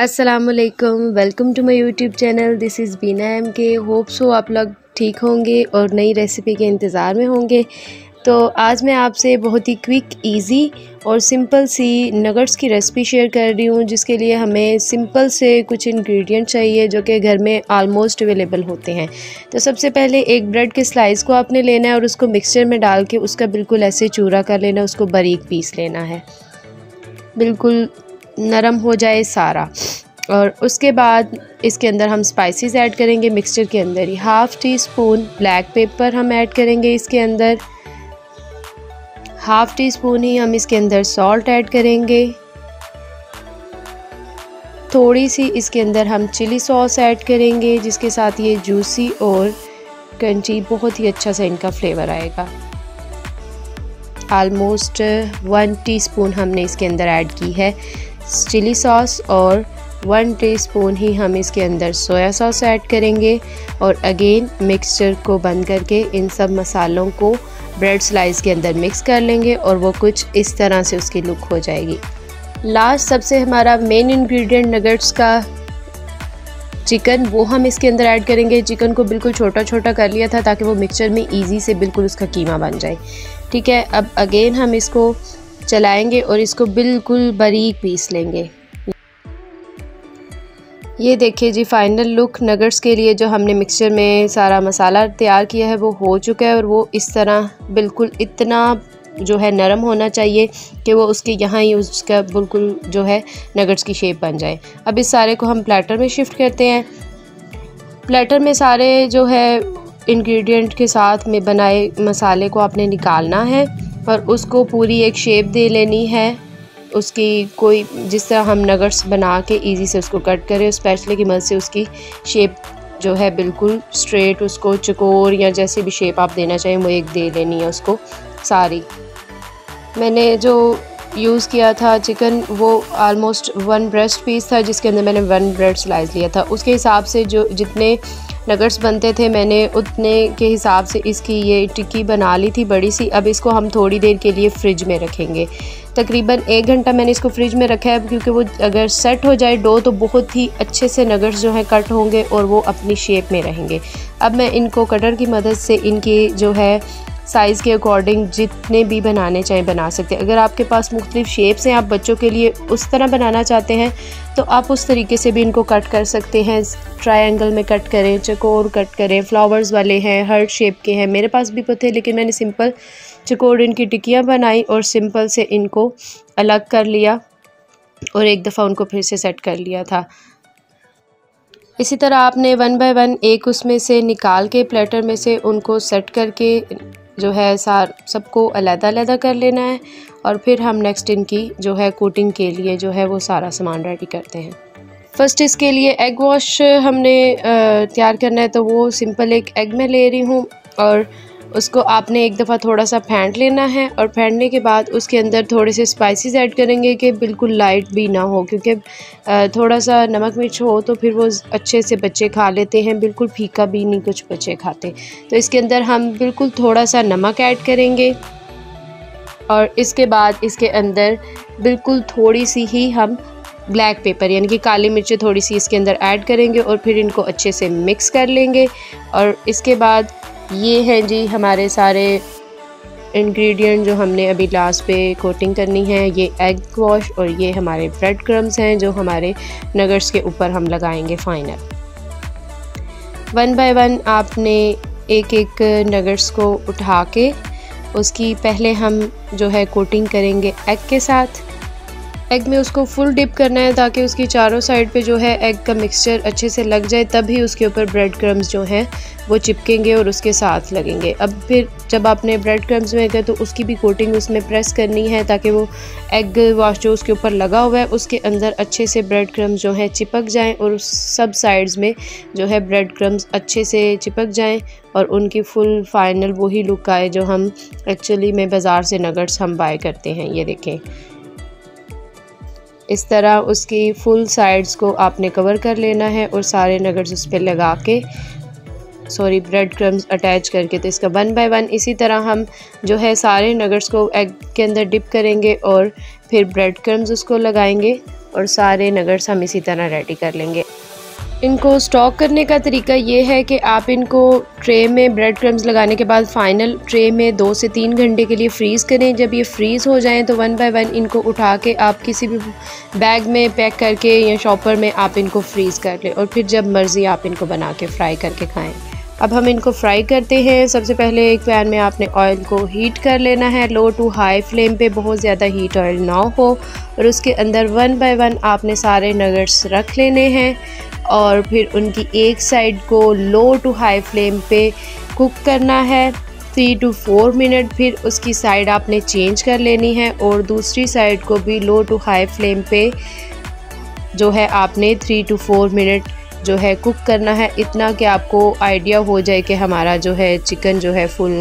अस्सलामुअलैकुम, welcome to my YouTube channel. This is Beena MK। Hope so आप लोग ठीक होंगे और नई रेसिपी के इंतज़ार में होंगे। तो आज मैं आपसे बहुत ही क्विक, इजी और सिंपल सी नगेट्स की रेसिपी शेयर कर रही हूँ, जिसके लिए हमें सिंपल से कुछ इंग्रेडिएंट चाहिए जो कि घर में आलमोस्ट अवेलेबल होते हैं। तो सबसे पहले एक ब्रेड के स्लाइस को आपने लेना है और उसको मिक्सचर में डाल के उसका बिल्कुल ऐसे चूरा कर लेना, उसको बारीक पीस लेना है, बिल्कुल नरम हो जाए सारा। और उसके बाद इसके अंदर हम स्पाइसेस ऐड करेंगे मिक्सचर के अंदर ही। 1/2 टी स्पून ब्लैक पेपर हम ऐड करेंगे इसके अंदर, 1/2 टी स्पून ही हम इसके अंदर सॉल्ट ऐड करेंगे, थोड़ी सी इसके अंदर हम चिली सॉस ऐड करेंगे जिसके साथ ये जूसी और क्रंची बहुत ही अच्छा सा इनका फ्लेवर आएगा। आलमोस्ट 1 टीस्पून हमने इसके अंदर ऐड की है चिली सॉस और 1 टीस्पून ही हम इसके अंदर सोया सॉस ऐड करेंगे। और अगेन मिक्सचर को बंद करके इन सब मसालों को ब्रेड स्लाइस के अंदर मिक्स कर लेंगे और वो कुछ इस तरह से उसकी लुक हो जाएगी। लास्ट सबसे हमारा मेन इंग्रेडिएंट नगेट्स का चिकन, वो हम इसके अंदर ऐड करेंगे। चिकन को बिल्कुल छोटा छोटा कर लिया था ताकि वो मिक्सचर में ईजी से बिल्कुल उसका कीमा बन जाए। ठीक है, अब अगेन हम इसको चलाएंगे और इसको बिल्कुल बारीक पीस लेंगे। ये देखिए जी, फाइनल लुक नगेट्स के लिए जो हमने मिक्सचर में सारा मसाला तैयार किया है वो हो चुका है। और वो इस तरह बिल्कुल इतना जो है नरम होना चाहिए कि वो उसके यहाँ ही उसका बिल्कुल जो है नगेट्स की शेप बन जाए। अब इस सारे को हम प्लेटर में शिफ्ट करते हैं। प्लेटर में सारे जो है इंग्रेडिएंट के साथ में बनाए मसाले को आपने निकालना है और उसको पूरी एक शेप दे लेनी है उसकी, कोई जिस तरह हम नगेट्स बना के इजी से उसको कट करें। स्पैचुला की मदद से उसकी शेप जो है बिल्कुल स्ट्रेट, उसको चकोर या जैसी भी शेप आप देना चाहें वो एक दे लेनी है उसको सारी। मैंने जो यूज़ किया था चिकन वो आलमोस्ट 1 ब्रेस्ट पीस था जिसके अंदर मैंने 1 ब्रेड स्लाइस लिया था। उसके हिसाब से जो जितने नगेट्स बनते थे मैंने उतने के हिसाब से इसकी ये टिक्की बना ली थी बड़ी सी। अब इसको हम थोड़ी देर के लिए फ्रिज में रखेंगे। तकरीबन 1 घंटा मैंने इसको फ्रिज में रखा है क्योंकि वो अगर सेट हो जाए डो तो बहुत ही अच्छे से नगेट्स जो हैं कट होंगे और वो अपनी शेप में रहेंगे। अब मैं इनको कटर की मदद से इनकी जो है साइज़ के अकॉर्डिंग जितने भी बनाने चाहें बना सकते हैं। अगर आपके पास मुख्तलिफ शेप्स हैं, आप बच्चों के लिए उस तरह बनाना चाहते हैं तो आप उस तरीके से भी इनको कट कर सकते हैं। ट्रायंगल में कट करें, चकोर कट करें, फ्लावर्स वाले हैं, हर्ट शेप के हैं, मेरे पास भी पते, लेकिन मैंने सिंपल चकोर इनकी टिकियाँ बनाई और सिंपल से इनको अलग कर लिया और एक दफ़ा उनको फिर से सेट कर लिया था। इसी तरह आपने 1 बाय 1 एक उसमें से निकाल के प्लेटर में से उनको सेट करके जो है सबको अलग-अलग कर लेना है। और फिर हम नेक्स्ट इनकी जो है कोटिंग के लिए जो है वो सारा सामान रेडी करते हैं। फर्स्ट इसके लिए एग वॉश हमने तैयार करना है, तो वो सिंपल एक एग में ले रही हूँ और उसको आपने एक दफ़ा थोड़ा सा फेंट लेना है। और फेंटने के बाद उसके अंदर थोड़े से स्पाइसेस ऐड करेंगे कि बिल्कुल लाइट भी ना हो, क्योंकि थोड़ा सा नमक मिर्च हो तो फिर वो अच्छे से बच्चे खा लेते हैं, बिल्कुल फीका भी नहीं कुछ बच्चे खाते। तो इसके अंदर हम बिल्कुल थोड़ा सा नमक ऐड करेंगे और इसके बाद इसके अंदर बिल्कुल थोड़ी सी ही हम ब्लैक पेपर यानी कि काली मिर्चें थोड़ी सी इसके अंदर ऐड करेंगे और फिर इनको अच्छे से मिक्स कर लेंगे। और इसके बाद ये हैं जी हमारे सारे इंग्रेडिएंट जो हमने अभी लास्ट पे कोटिंग करनी है। ये एग वॉश और ये हमारे ब्रेड क्रम्स हैं जो हमारे नगेट्स के ऊपर हम लगाएंगे फाइनल। 1 बाय 1 आपने एक एक नगेट्स को उठा के उसकी पहले हम जो है कोटिंग करेंगे एग के साथ। एग में उसको फुल डिप करना है ताकि उसकी चारों साइड पे जो है एग का मिक्सचर अच्छे से लग जाए, तभी उसके ऊपर ब्रेड क्रम्स जो हैं वो चिपकेंगे और उसके साथ लगेंगे। अब फिर जब आपने ब्रेड क्रम्स में किया तो उसकी भी कोटिंग उसमें प्रेस करनी है ताकि वो एग वॉश जो उसके ऊपर लगा हुआ है उसके अंदर अच्छे से ब्रेड क्रम्स जो हैं चिपक जाएँ और सब साइड्स में जो है ब्रेड क्रम्स अच्छे से चिपक जाएँ और उनकी फुल फाइनल वही लुक आए जो हम एक्चुअली में बाज़ार से नगेट्स हम बाय करते हैं। ये देखें, इस तरह उसकी फुल साइड्स को आपने कवर कर लेना है और सारे नगेट्स उस पर लगा के ब्रेड क्रम्स अटैच करके। तो इसका 1 बाय 1 इसी तरह हम जो है सारे नगेट्स को एग के अंदर डिप करेंगे और फिर ब्रेड क्रम्स उसको लगाएंगे और सारे नगेट्स हम इसी तरह रेडी कर लेंगे। इनको स्टॉक करने का तरीका ये है कि आप इनको ट्रे में ब्रेड क्रम्स लगाने के बाद फाइनल ट्रे में 2 से 3 घंटे के लिए फ्रीज़ करें। जब ये फ्रीज़ हो जाएं तो 1 बाय 1 इनको उठा के आप किसी भी बैग में पैक करके या शॉपर में आप इनको फ्रीज़ कर लें और फिर जब मर्ज़ी आप इनको बना के फ्राई करके खाएँ। अब हम इनको फ्राई करते हैं। सबसे पहले एक पैन में आपने ऑयल को हीट कर लेना है, लो टू हाई फ्लेम पे, बहुत ज़्यादा हीट ऑयल ना हो, और उसके अंदर 1 बाय 1 आपने सारे नगेट्स रख लेने हैं और फिर उनकी एक साइड को लो टू हाई फ्लेम पे कुक करना है 3 टू 4 मिनट। फिर उसकी साइड आपने चेंज कर लेनी है और दूसरी साइड को भी लो टू हाई फ्लेम पे जो है आपने 3 टू 4 मिनट जो है कुक करना है, इतना कि आपको आइडिया हो जाए कि हमारा जो है चिकन जो है फुल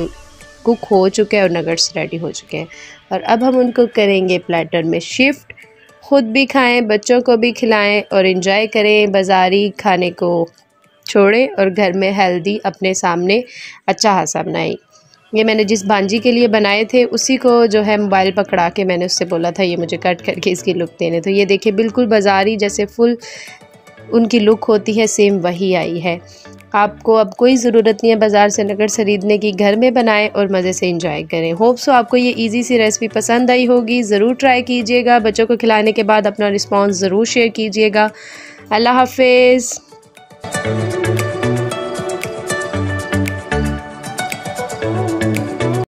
कुक हो चुका है और नगेट्स रेडी हो चुके हैं। और अब हम उनको करेंगे प्लेटर में शिफ्ट, ख़ुद भी खाएं, बच्चों को भी खिलाएं और एंजॉय करें। बाज़ारी खाने को छोड़ें और घर में हेल्दी अपने सामने अच्छा हासा बनाएं। ये मैंने जिस भांजी के लिए बनाए थे उसी को जो है मोबाइल पकड़ा के मैंने उससे बोला था ये मुझे कट करके इसकी लुक देने, तो ये देखिए बिल्कुल बाज़ारी जैसे फुल उनकी लुक होती है सेम वही आई है। आपको अब कोई ज़रूरत नहीं है बाज़ार से नगेट्स खरीदने की, घर में बनाएं और मज़े से एंजॉय करें। होप सो आपको ये इजी सी रेसिपी पसंद आई होगी, ज़रूर ट्राई कीजिएगा। बच्चों को खिलाने के बाद अपना रिस्पांस ज़रूर शेयर कीजिएगा। अल्लाह हाफिज़।